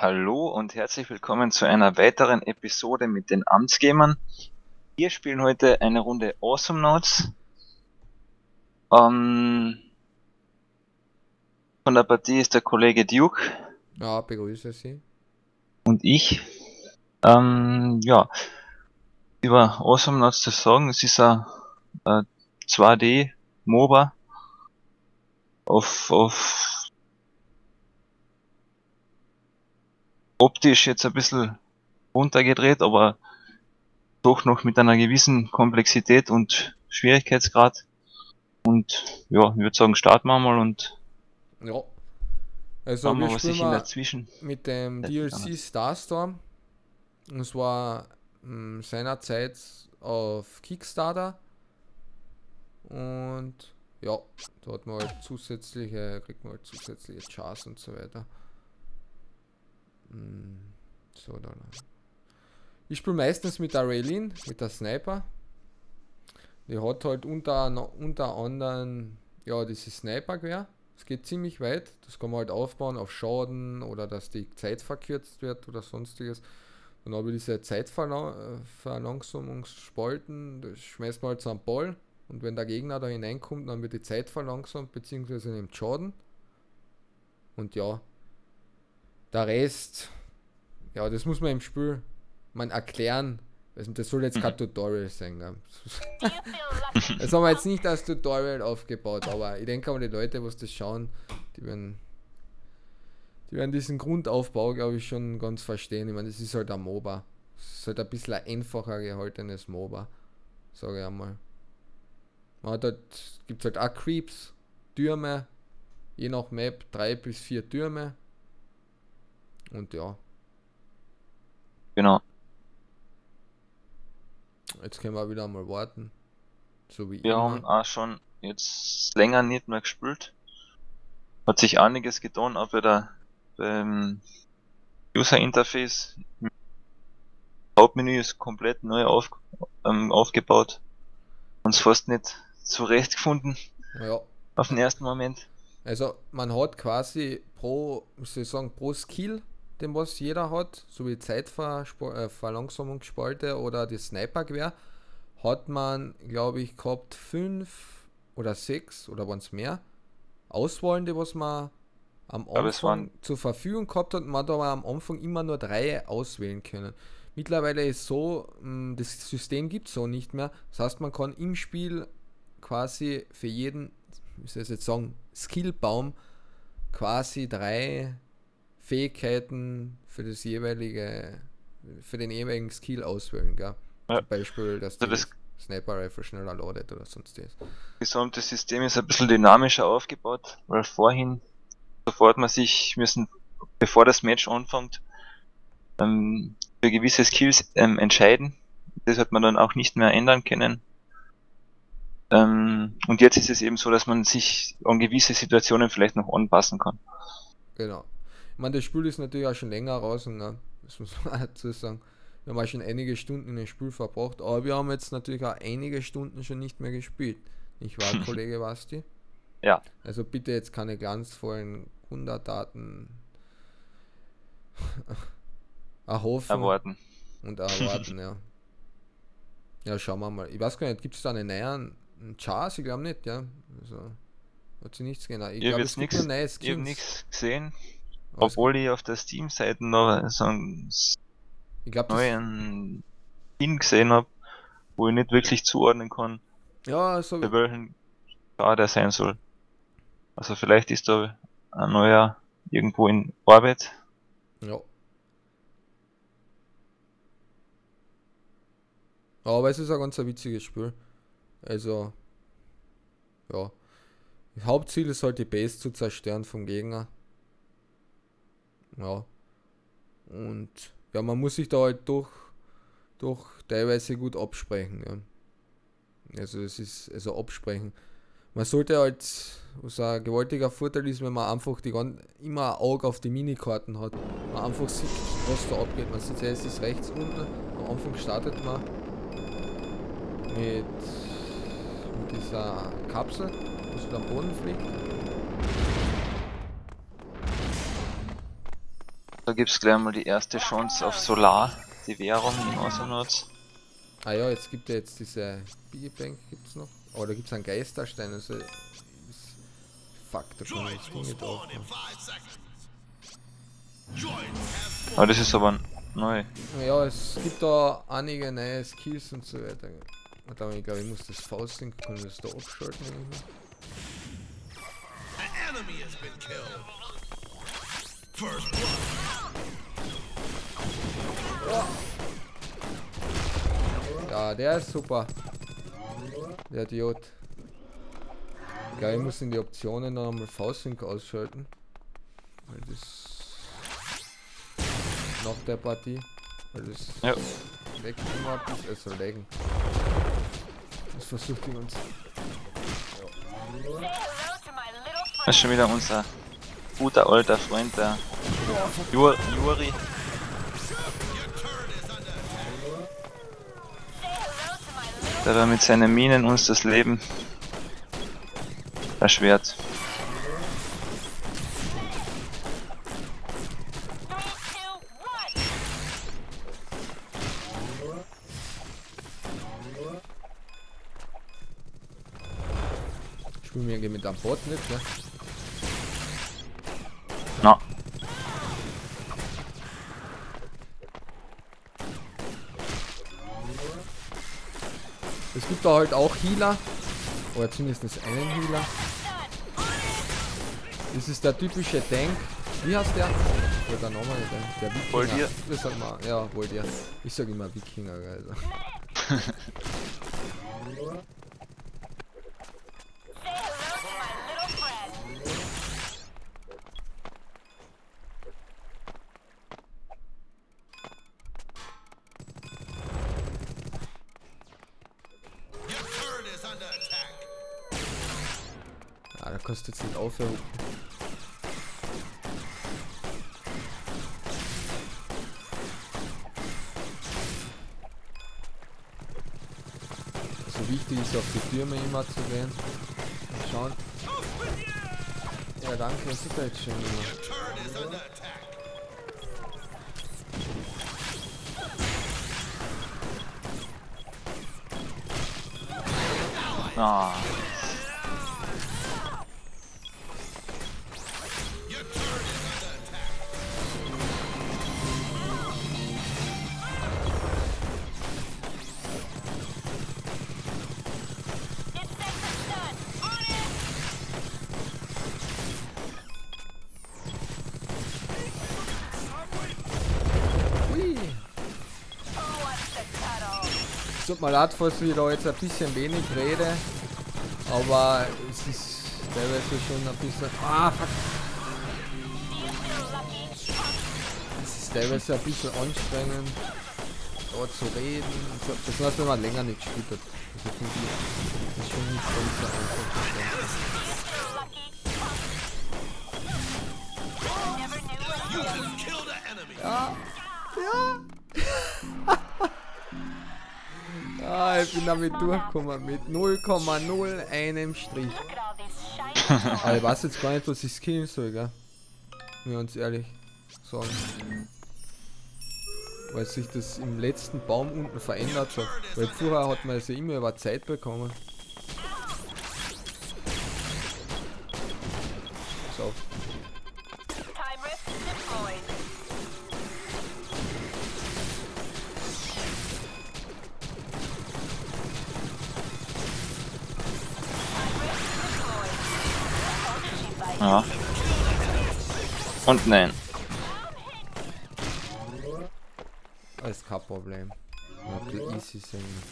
Hallo und herzlich willkommen zu einer weiteren Episode mit den Amtsgamern. Wir spielen heute eine Runde Awesome Notes. Von der Partie ist der Kollege Duke. Ja, begrüße Sie. Und ich. Ja, über Awesome Notes zu sagen, es ist ein 2D MOBA auf optisch jetzt ein bisschen runtergedreht, aber doch noch mit einer gewissen Komplexität und Schwierigkeitsgrad. Und ja, ich würde sagen, starten wir mal und ja. Also wir spielen dazwischen mit dem DLC Starstorm. Und zwar seinerzeit auf Kickstarter. Und ja, da hat man halt kriegt man halt zusätzliche Chars und so weiter. So, dann. Ich spiele meistens mit der Raelynn, mit der Sniper. Die hat halt unter anderem ja dieses Snipergewehr. Es geht ziemlich weit. Das kann man halt aufbauen auf Schaden oder dass die Zeit verkürzt wird oder sonstiges. Dann habe ich diese Zeitverlangsamungsspalten. Das schmeißt man halt so einen Ball und wenn der Gegner da hineinkommt, dann wird die Zeit verlangsamt bzw. nimmt Schaden. Und ja. Der Rest, ja, das muss man im Spiel erklären. Also das soll jetzt kein Tutorial sein. Ne? Das haben wir jetzt nicht als Tutorial aufgebaut, aber ich denke mal, die Leute, die das schauen, die werden diesen Grundaufbau, glaube ich, schon ganz verstehen. Ich meine, das ist halt ein MOBA. Das ist halt ein bisschen ein einfacher gehaltenes MOBA, sage ich einmal. Man hat halt, gibt es halt auch Creeps, Türme, je nach Map 3 bis 4 Türme. Und ja. Genau. Jetzt können wir wieder mal warten. So wie wir immer. Haben auch schon jetzt länger nicht mehr gespielt. Hat sich einiges getan, auch bei der User Interface. Hauptmenü ist komplett neu aufgebaut. Uns fast nicht zurechtgefunden. Ja. Auf den ersten Moment. Also man hat quasi pro Skill, dem was jeder hat, so wie Zeitverlangsamungsspalte oder die Snipergewehr, hat man, glaube ich, gehabt 5 oder 6 oder waren es mehr Auswahlen, die was man am Anfang zur Verfügung gehabt hat. Man hat aber am Anfang immer nur 3 auswählen können. Mittlerweile ist so, das System gibt es so nicht mehr. Das heißt, man kann im Spiel quasi für jeden, ich soll jetzt sagen, Skillbaum quasi 3 Fähigkeiten für das jeweilige, für den jeweiligen Skill auswählen, gell? Ja. Zum Beispiel, dass also das Sniper Rifle schneller ladet oder sonst was. Das gesamte System ist ein bisschen dynamischer aufgebaut, weil vorhin, bevor das Match anfängt, für gewisse Skills entscheiden. Das hat man dann auch nicht mehr ändern können. Und jetzt ist es eben so, dass man sich an gewisse Situationen vielleicht noch anpassen kann. Genau. Ich meine, das Spiel ist natürlich auch schon länger raus, ne? Das muss man dazu sagen. Wir haben auch schon einige Stunden in dem Spiel verbracht, aber wir haben jetzt natürlich auch einige Stunden schon nicht mehr gespielt. Nicht wahr, Kollege Wasti? Ja. Also bitte jetzt keine ganz vollen 100 Daten erwarten, ja. Ja, schauen wir mal. Ich weiß gar nicht, gibt es da einen neuen Chars? Ich glaube nicht, ja. Also, hat sich nichts geändert. Ich habe nichts gesehen, obwohl ich auf der Steam-Seite noch so einen neuen Skin gesehen habe, wo ich nicht wirklich zuordnen kann, ja, so für welchen Char der sein soll. Also vielleicht ist da ein neuer irgendwo in Orbit. Ja. Aber es ist ein ganz witziges Spiel. Also, ja. Das Hauptziel ist halt, die Base zu zerstören vom Gegner. Ja. Und ja, man muss sich da halt doch teilweise gut absprechen. Ja. Also es ist, also absprechen. Man sollte halt, was ein gewaltiger Vorteil ist, wenn man einfach immer ein Auge auf die Minikarten hat. Man einfach sieht, was da abgeht. Man sieht ja, es ist rechts unten. Am Anfang startet man mit dieser Kapsel, die so am Boden fliegt. Da gibt es gleich mal die erste Chance auf Solar, die Währung in Awesome Notes. Ah ja, jetzt gibt es jetzt diese Bierbank, gibt es noch? Oh, da gibt es einen Geisterstein, also... Fuck, da kann man jetzt nicht aufmachen. Aber das ist aber neu. Ja, es gibt da einige neue Skills und so weiter. Aber ich glaube, ich muss das V-Sync, kann ich das da abschalten? Ja, der ist super. Der Idiot. Ich glaube, ich muss in die Optionen noch einmal V-Sync ausschalten. Weil das nach der Partie. Weil das ja weggemacht ist, also legen. Das versucht die uns. Ja. Das ist schon wieder unser guter alter Freund, der Juri. Der da mit seinen Minen uns das Leben erschwert. Spielen wir mit am Bord nicht, ne? No. Es gibt da halt auch Healer, oder zumindest einen Healer. Das ist der typische Tank. Wie heißt der? Oder nochmal der Wikinger. Volta. Das sag mal, ja, Volta. Ich sag immer Wikinger, Alter. Ah, da kannst du jetzt nicht aufhören. Also wichtig ist auf die Türme immer zu gehen. Und schauen. Ja danke, das ist jetzt schön immer. Ah. Tut mir leid, falls ich da jetzt ein bisschen wenig rede, aber es ist teilweise schon ein bisschen... Ah, fuck! Es ist teilweise ein bisschen anstrengend, da zu reden. Das heißt, wenn man länger nicht gespielt hat. Also finde ich, das ist schon nicht ganz so einfach. Ja! Ja! Ah, ich bin damit durchgekommen mit 0,0 einem Strich. Aber ich weiß jetzt gar nicht, was ich skillen soll, gell? Wenn wir uns ehrlich sagen. Weil sich das im letzten Baum unten verändert hat. Weil vorher hat man das ja immer über Zeit bekommen. So. Ja. Und nein. Das ist kein Problem. Ja, easy singen.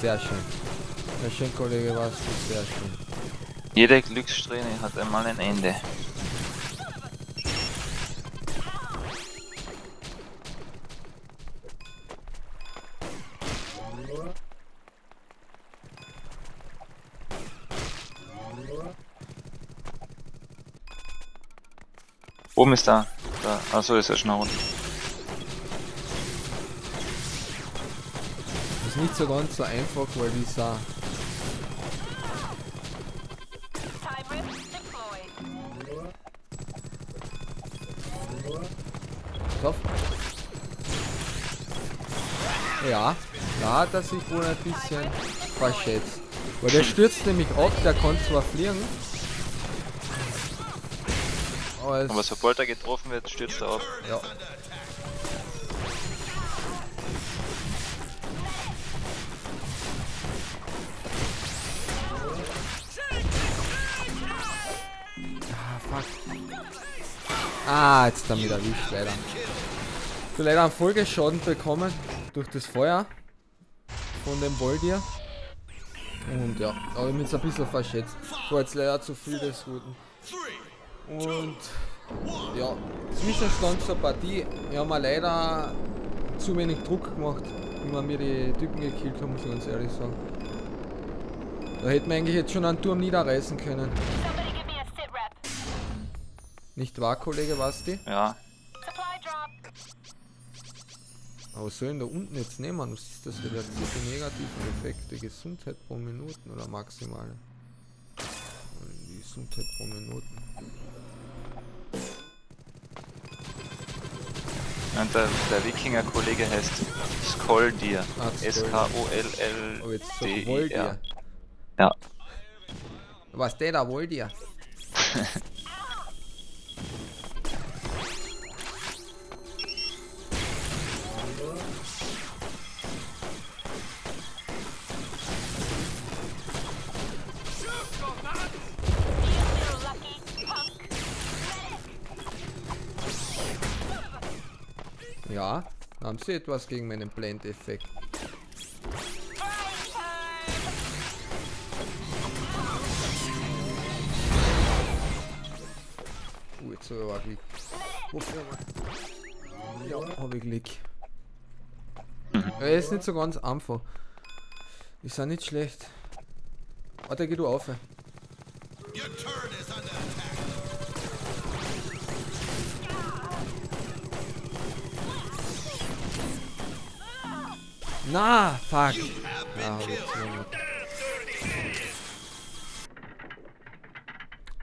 Sehr schön. Sehr schön, Kollege Wasti, sehr schön. Jede Glückssträhne hat einmal ein Ende. Oben ist da. Achso, ist ja schon nach unten. Ist nicht so ganz so einfach, weil wie sah. Stopp. Ja, da hat er sich wohl ein bisschen verschätzt. Weil der stürzt nämlich ab, der kann zwar fliegen. Aber sobald er getroffen wird, stürzt er ab. Ja. Ah, fuck. Ah, jetzt damit erwischt, leider. Ich habe leider einen Folgeschaden bekommen durch das Feuer von dem Skølldir. Und ja, aber ich bin jetzt ein bisschen verschätzt. Ich war jetzt leider zu viel des Guten. Und ja, Zwischenstand zur Partie. Wir haben leider zu wenig Druck gemacht, wie wir mir die Typen gekillt haben, muss ich ganz ehrlich sagen. Da hätten wir eigentlich jetzt schon einen Turm niederreißen können. Nicht wahr, Kollege Wasti? Ja. Aber sollen da unten jetzt nehmen? Was ist das wieder? Diese negativen Effekte. Gesundheit pro Minuten oder maximale? Gesundheit pro Minuten. Und der Wikinger-Kollege heißt Skølldir. S-K-O-L-L-D-I-R. Ja. Was der da wollt ihr? Ja, haben Sie etwas gegen meinen Blend-Effekt? Jetzt habe ich aber Glück. Ja, habe ich Glück. Er ist nicht so ganz einfach. Die sind nicht schlecht. Warte, geh du auf. Na, fuck! Ah,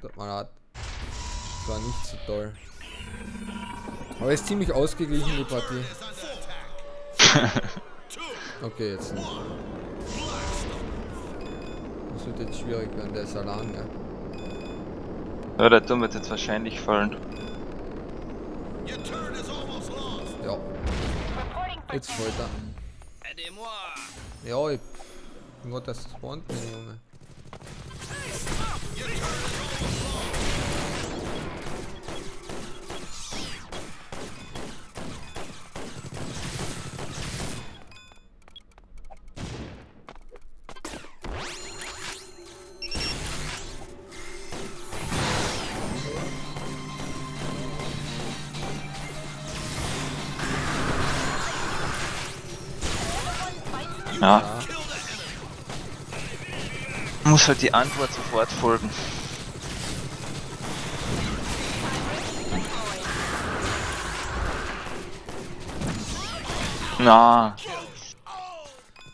tut mir leid. Das war nicht so toll. Aber es ist ziemlich ausgeglichen, die Partie. Okay, jetzt nicht. Das wird jetzt schwierig werden, der ist allein, ja. Ja, der Turm wird jetzt wahrscheinlich fallen. Ja. Jetzt fällt er. Ja, ich bin Gott, das spawnt mir, Junge. Ja. Muss halt die Antwort sofort folgen. Na.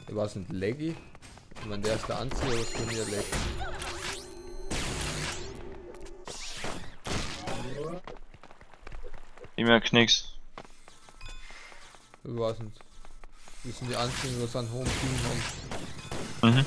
Der war ein Leggy. Ich meine, der ist der Anzieher, aber es kann ja Leggy. Ich merke nix. Ich weiß nicht. Müssen die anziehen, was an hohem Team haben. Mhm.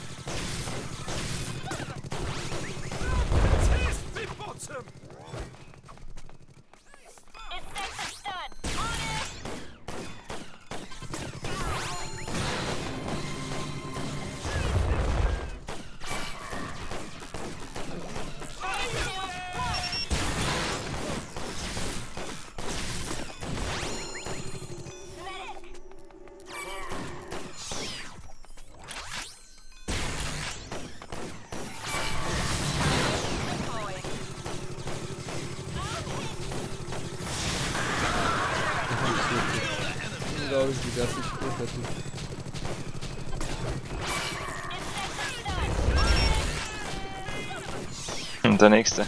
Und der nächste.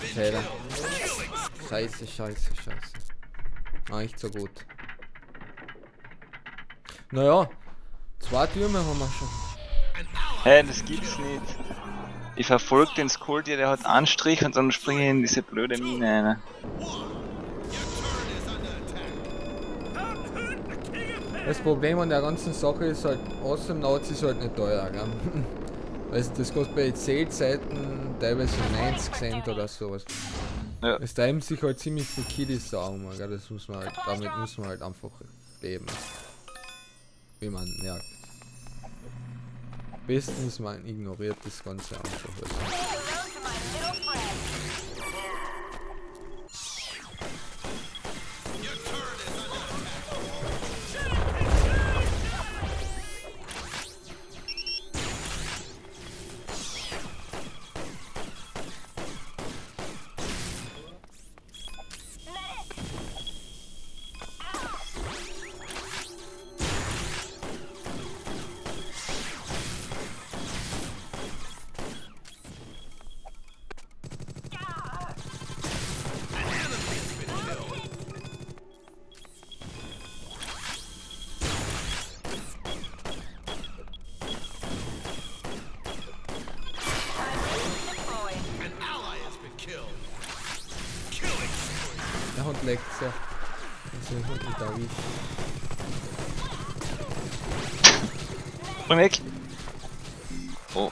Fehler. Scheiße, scheiße, scheiße. Ah, nicht so gut. Naja, 2 Türme haben wir schon. Hey, das gibt's nicht. Ich verfolge den Skølldir, der hat einen Strich und dann springe ich in diese blöde Mine rein. Das Problem an der ganzen Sache ist halt, Awesome Notes ist halt nicht teuer, gell? Also das kostet bei EC-Zeiten teilweise 90 Cent oder sowas. Ja. Es treiben sich halt ziemlich viele Kiddies sagen, gell? Das muss man halt, damit muss man halt einfach leben. Wie man merkt. Bestens man ignoriert das Ganze einfach. Weg. Oh.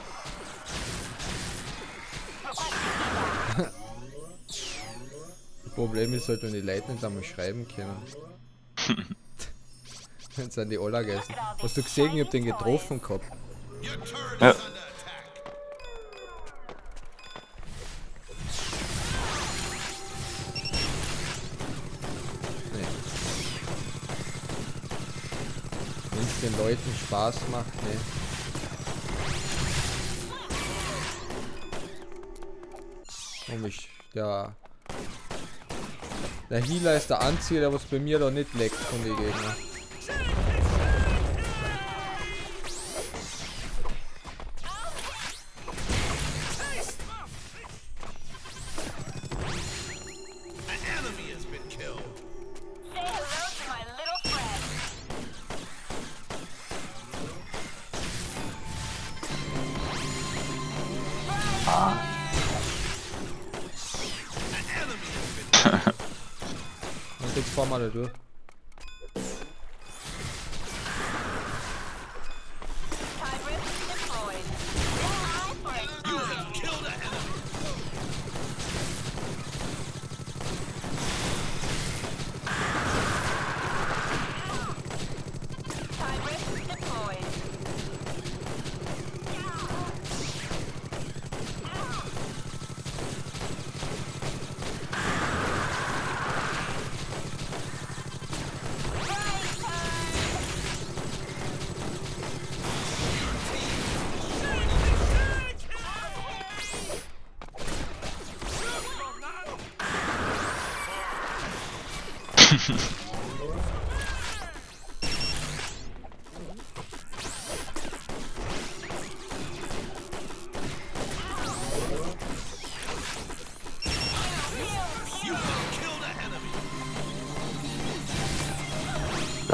Das Problem ist halt, wenn die Leute nicht einmal schreiben können. Dann sind die alle gegessen. Hast du gesehen, ich hab den getroffen gehabt. Ja. Den Leuten Spaß macht, ne? Komisch, ja. Der Healer ist der Anzieher, der was bei mir doch nicht leckt von den Gegnern. Durch.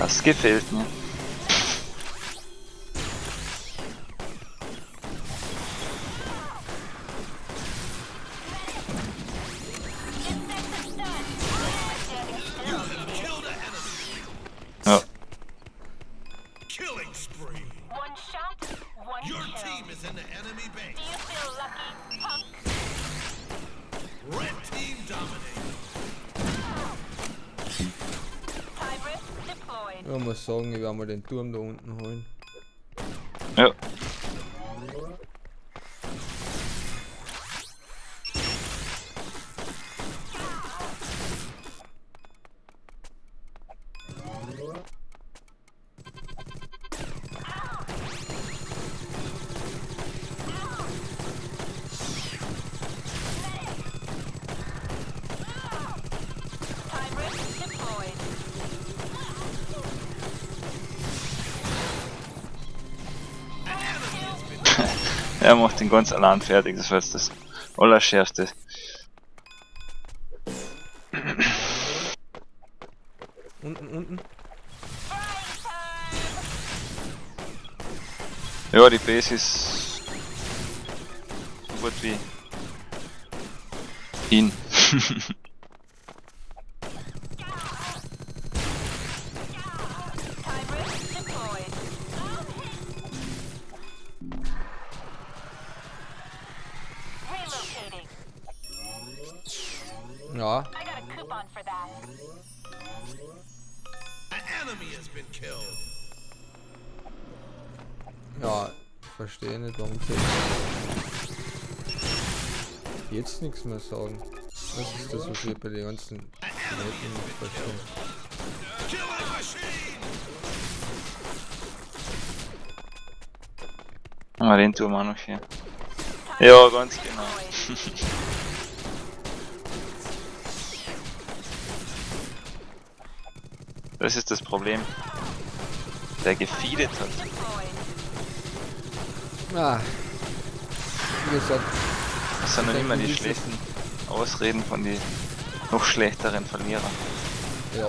Das gefällt mir. Sagen, ich werde mal den Turm da unten holen. Ja. Er macht den ganz allein fertig, das war jetzt das Allerschärfste. Unten, unten. Ja, die Base ist so gut wie hin. Ja. Ja, ich verstehe nicht, warum ich jetzt nichts mehr sagen. Das ist das, was wir bei den ganzen Leuten nicht verstehen. Ah, den tun wir auch noch hier. Ja, ganz genau. Das ist das Problem. Der gefeedet hat. Ah. Wie gesagt. Das sind noch immer die schlechten Ausreden von den noch schlechteren Verlierern. Ja.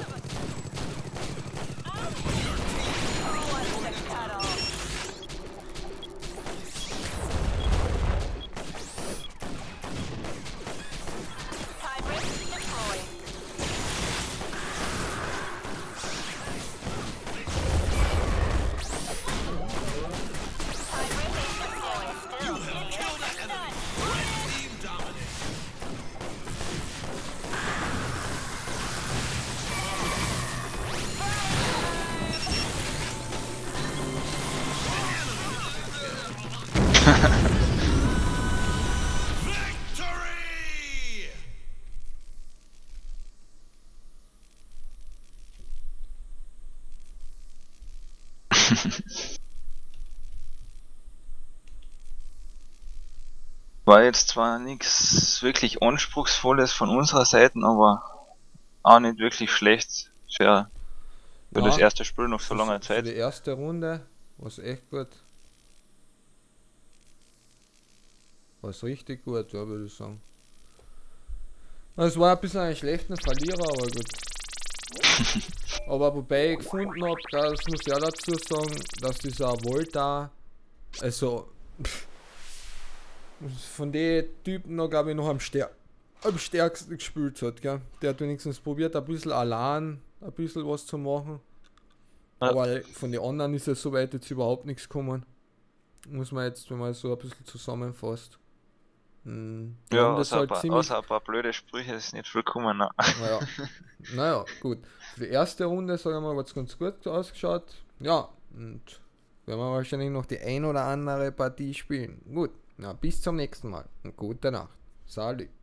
War jetzt zwar nichts wirklich Anspruchsvolles von unserer Seite, aber auch nicht wirklich schlecht für ja, das erste Spiel noch so lange Zeit. Die erste Runde war echt gut. War richtig gut, ja, würde ich sagen. Es war ein bisschen ein schlechter Verlierer, aber gut. Aber wobei ich gefunden habe, das muss ich auch dazu sagen, dass dieser Volta, also pff, von den Typen noch, glaube ich, noch am stärksten gespielt hat, gell? Der hat wenigstens probiert, ein bisschen allein, ein bisschen was zu machen. Ja. Aber von den anderen ist ja soweit jetzt überhaupt nichts gekommen. Muss man jetzt mal so ein bisschen zusammenfasst. Hm. Ja, außer, halt außer ein paar blöde Sprüche ist nicht willkommen. Nein. Naja. Naja, gut. Für die erste Runde, sagen wir mal, hat es ganz gut ausgeschaut. Ja, und werden wir wahrscheinlich noch die ein oder andere Partie spielen. Gut, na, bis zum nächsten Mal und gute Nacht. Salut.